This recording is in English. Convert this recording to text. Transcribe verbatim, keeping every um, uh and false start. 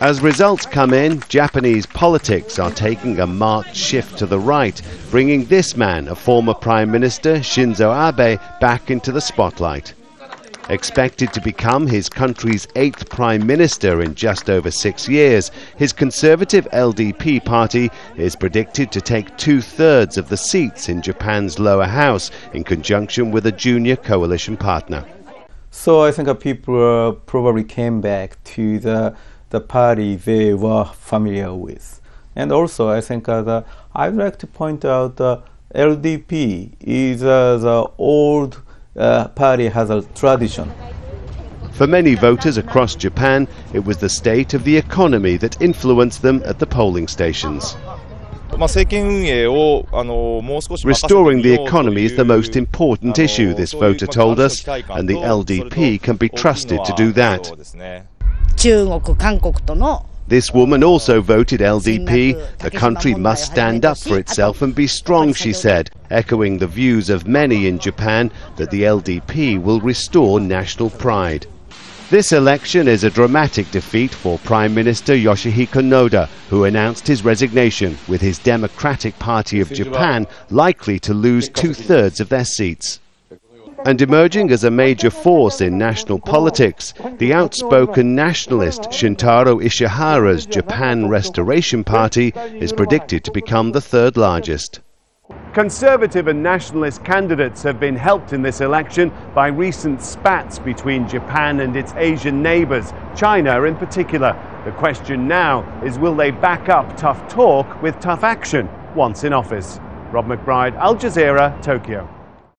As results come in, Japanese politics are taking a marked shift to the right, bringing this man, a former Prime Minister, Shinzo Abe, back into the spotlight. Expected to become his country's eighth Prime Minister in just over six years, his conservative L D P party is predicted to take two-thirds of the seats in Japan's lower house in conjunction with a junior coalition partner. So I think people uh, probably came back to the the party they were familiar with. And also, I think uh, the, I'd like to point out the uh, L D P is uh, the old uh, party has a tradition. For many voters across Japan, it was the state of the economy that influenced them at the polling stations. Restoring the economy is the most important issue, this voter told us, and the L D P can be trusted to do that. This woman also voted L D P. The country must stand up for itself and be strong, she said, echoing the views of many in Japan that the L D P will restore national pride. This election is a dramatic defeat for Prime Minister Yoshihiko Noda, who announced his resignation, with his Democratic Party of Japan likely to lose two-thirds of their seats. And emerging as a major force in national politics, the outspoken nationalist Shintaro Ishihara's Japan Restoration Party is predicted to become the third largest. Conservative and nationalist candidates have been helped in this election by recent spats between Japan and its Asian neighbors, China in particular. The question now is, will they back up tough talk with tough action once in office? Rob McBride, Al Jazeera, Tokyo.